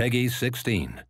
Peggy 16.